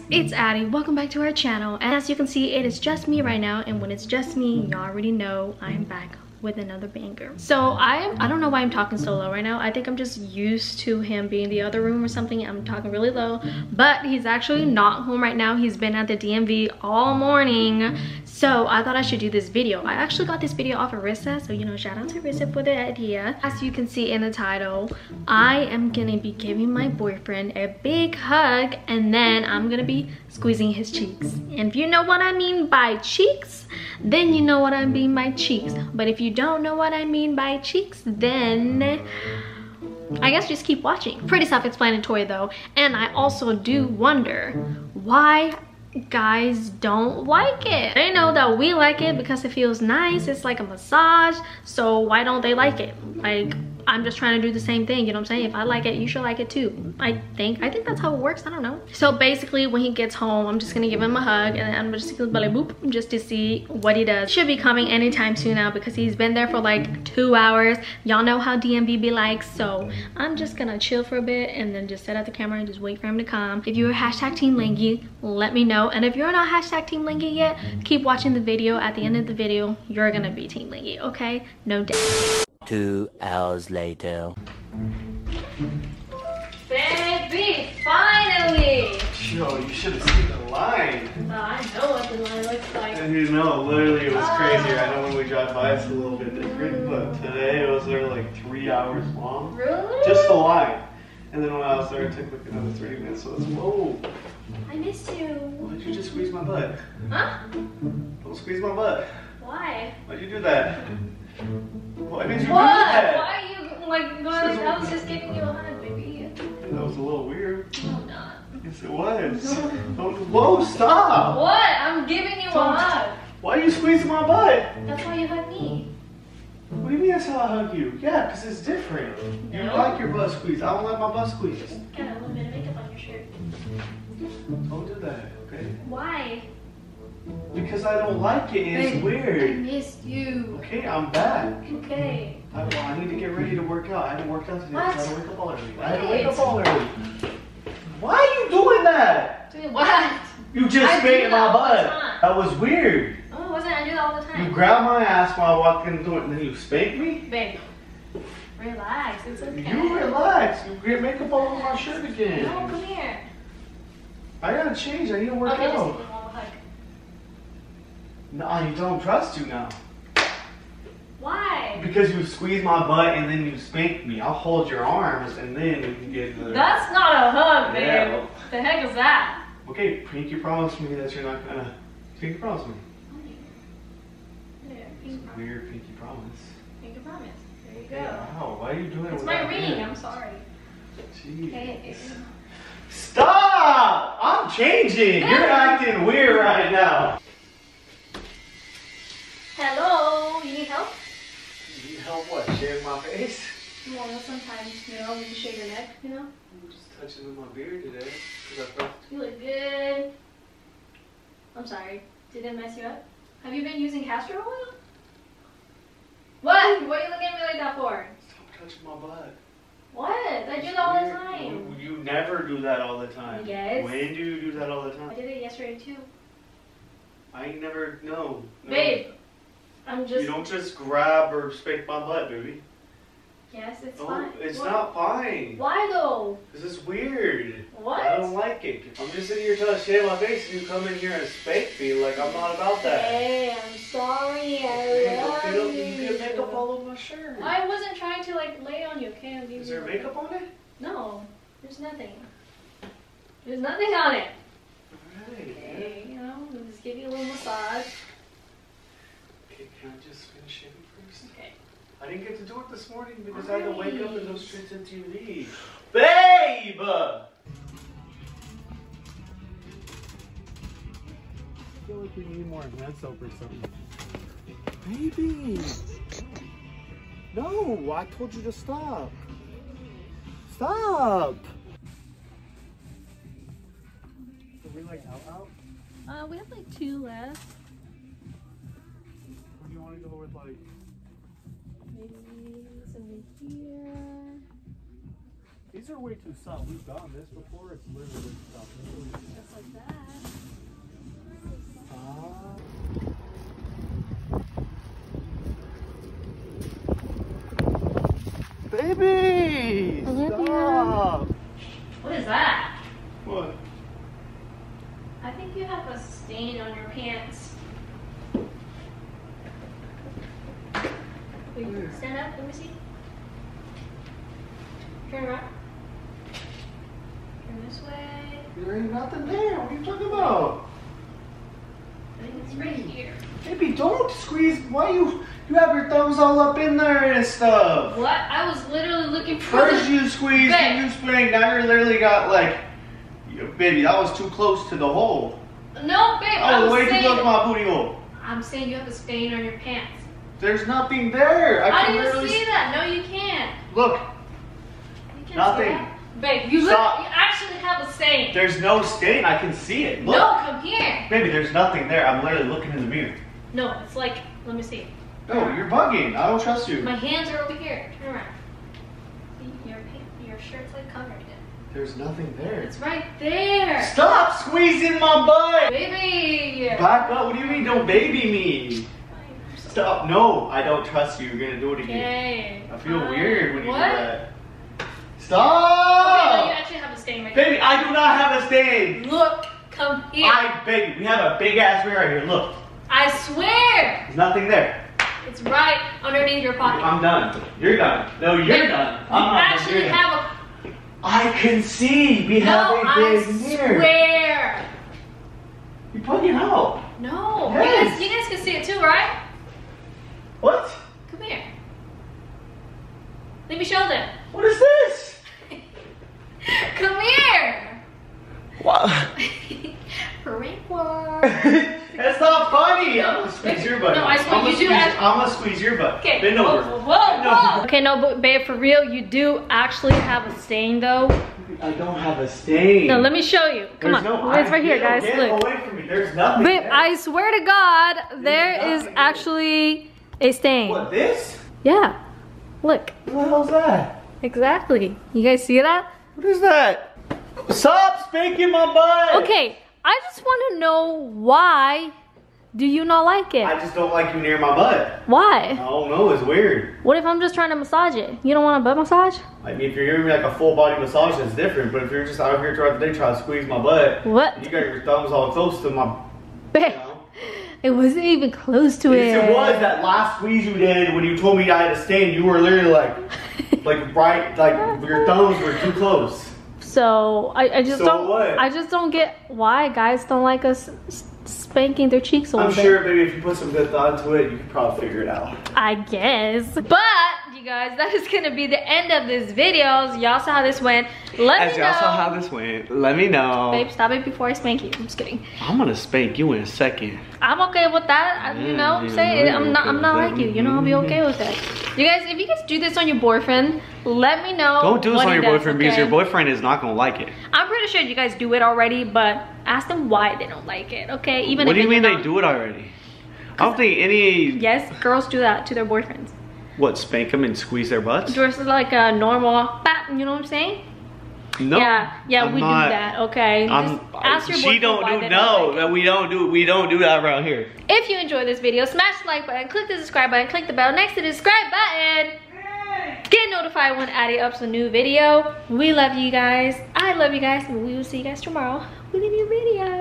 guys, it's Adie. Welcome back to our channel. And as you can see, it is just me right now. And when it's just me, y'all already know I'm back with another banger. So I don't know why I'm talking so low right now. I think I'm just used to him being in the other room or something. I'm talking really low, but he's actually not home right now. He's been at the DMV all morning. So I thought I should do this video. I actually got this video off of Rissa, so you know, shout out to Rissa for the idea. As you can see in the title, I am gonna be giving my boyfriend a big hug, and then I'm gonna be squeezing his cheeks. And if you know what I mean by cheeks, then you know what I mean by cheeks. But if you don't know what I mean by cheeks, then I guess just keep watching. Pretty self-explanatory though. And I also do wonder why guys don't like it. They know that we like it because it feels nice. It's like a massage. So why don't they like it? Like, I'm just trying to do the same thing, you know what I'm saying? If I like it, you should like it too. I think that's how it works. I don't know. So basically, when he gets home, I'm just gonna give him a hug, and I'm just gonna belly boop just to see what he does. Should be coming anytime soon now because he's been there for like 2 hours. Y'all know how DMV be like, so I'm just gonna chill for a bit and then just set up the camera and just wait for him to come. If you're hashtag Team Lingy, let me know. And if you're not hashtag Team Lingy yet, keep watching the video. At the end of the video, you're gonna be Team Lingy, okay? No doubt. 2 hours later. Baby, finally! Yo, you should have seen the line. I know what the line looks like. And you know, literally it was crazy. I know when we drive by it's a little bit different, but today it was like 3 hours long. Really? Just the line. And then when I was there, it took like another 30 minutes, so it's whoa. I missed you. Why did you just squeeze my butt? Huh? Don't squeeze my butt. Why? Why'd you do that? Why did you do that? Why are you like going? I was just giving you a hug, baby. That was a little weird. No, I'm not. Yes, it was. Whoa, stop! What? I'm giving you a hug. Why are you squeezing my butt? That's why you hug me. What do you mean that's how I hug you? Yeah, because it's different. No. You like your butt squeezed. I don't like my butt squeezed. Got a little bit of makeup on your shirt. Don't do that, okay? Why? Because I don't like it, and it's weird. I missed you. Okay, I'm back. Okay. I need to get ready to work out. I haven't worked out today. I had to wake up all early. Wait. I had to wake up all early. Why are you doing that? Doing what? You just bit my butt. That was weird. Oh, wasn't I do that all the time? You grabbed my ass while I walked in the door, and then you spanked me? Babe, relax. It's okay. You relax. You get makeup all over my shirt again. No, come here. I gotta change. I need to work out. No, I don't trust you now. Why? Because you squeeze my butt and then you spank me. I'll hold your arms and then you can get the... That's not a hug, babe. Yeah, well... The heck is that? Okay, Pinky, promise me that you're not gonna... Pinky, promise me. Yeah, Pinky, promise. Weird Pinky promise. Pinky promise. There you go. Yeah, wow, why are you doing it? It's my ring. I'm sorry. Jeez. Hey. Stop! I'm changing. You're acting weird right now. Hello, you need help? You need help what? Shaving my face? Well, sometimes, you know, when you shave your neck, you know? I'm just touching with my beard today, because I felt... You look good. I'm sorry. Did it mess you up? Have you been using castor oil? What? What are you looking at me like that for? Stop touching my butt. What? I do that all the time. You never do that all the time. Yes. When do you do that all the time? I did it yesterday, too. I never... No. Babe. I'm just... You don't just grab or spank my butt, baby. Yes, it's fine. It's not fine. Why though? Because it's weird. What? I don't like it. I'm just sitting here trying to shave my face and you come in here and spank me like I'm not about that. Hey, I'm sorry. I love you. You get makeup all over my shirt. I wasn't trying to like lay on you, okay? Is there makeup on it? No, there's nothing. There's nothing on it. All right. Okay, yeah. You know, we'll just give you a little massage. Can I just finish shaving first? Okay. I didn't get to do it this morning because I had to wake up and go straight to TV. Babe! I feel like we need more event soap or something. Baby! No! I told you to stop! Stop! Are we like out? We have like 2 left. You want to go with like maybe something here. These are way too soft. We've done this before. It's literally soft. Just like that. I think you have a stain on your pants. Wait, stand up, let me see. Turn around. Turn this way. There ain't nothing there. What are you talking about? I think it's right here. Baby, don't squeeze. Why you have your thumbs all up in there and stuff? What? I was literally looking for. First you squeezed and you sprang. Now you literally got like, baby, that was too close to the hole. No, babe. Oh, way too close to my booty hole. I'm saying you have a stain on your pants. There's nothing there. How do you see that? No, you can't. Look. You can't. Nothing. Babe, you look. You actually have a stain. There's no stain. I can see it. Look. No, come here. Baby, there's nothing there. I'm literally looking in the mirror. No, it's like, let me see. No, you're bugging. I don't trust you. My hands are over here. Turn around. See, your shirt's like covered again. There's nothing there. It's right there. Stop squeezing my butt. Baby. Back up. What do you mean don't baby me? Stop. No, I don't trust you. You're going to do it again. I feel weird when you do that. Stop! Okay, no, you actually have a stain right here. Baby, I do not have a stain. Look, come here. Baby, we have a big ass mirror right here. Look. I swear. There's nothing there. It's right underneath your pocket. I'm done. You're done. No, you're done. I'm actually have a... I can see. We have a big mirror. I swear. You're bugging out. No. Yes. You guys can see it too, right? What? Come here. Let me show them. What is this? Come here. What? Prank war. That's not funny. I'm gonna squeeze your butt. No, I squeeze you. I'm gonna squeeze your butt. Okay. Bend over. Whoa, whoa, whoa. Okay, no, but babe, for real, you do actually have a stain, though. I don't have a stain. No, let me show you. Come on. It's right here, guys. Look. Away from me. There's nothing. Babe, I swear to God, there is actually a stain. What, this? Yeah. Look. What the hell's that? Exactly. You guys see that? What is that? Stop spanking my butt! Okay, I just want to know, why do you not like it? I just don't like you near my butt. Why? I don't know, it's weird. What if I'm just trying to massage it? You don't want a butt massage? I mean, if you're giving me like a full body massage, that's different. But if you're just out here throughout the day trying to squeeze my butt. What? You got your thumbs all close to my... It wasn't even close to it. Yes, it was. That last squeeze you did when you told me I had a stain, you were literally like, your thumbs were too close. So I just don't get why guys don't like us spanking their cheeks a little bit. I'm sure maybe if you put some good thought into it, you could probably figure it out. I guess. But you guys, that is gonna be the end of this video. Y'all saw how this went. Let me know. Babe, stop it before I spank you. I'm just kidding. I'm gonna spank you in a second. I'm okay with that. Yeah, you know, I'm not like you. You know, I'll be okay with that. You guys, if you guys do this on your boyfriend, let me know. Don't do this on your boyfriend, because your boyfriend is not gonna like it. I'm pretty sure you guys do it already, but ask them why they don't like it. Okay, even what do you mean they do it already? I don't think any. Yes, girls do that to their boyfriends. What, spank them and squeeze their butts? Just like a normal, you know what I'm saying? No. Yeah, we do that. Okay. Ask your boyfriend. We don't do that around here. If you enjoyed this video, smash the like button, click the subscribe button, click the bell next to the subscribe button. Get notified when Adie ups a new video. We love you guys. I love you guys, and we will see you guys tomorrow with a new video.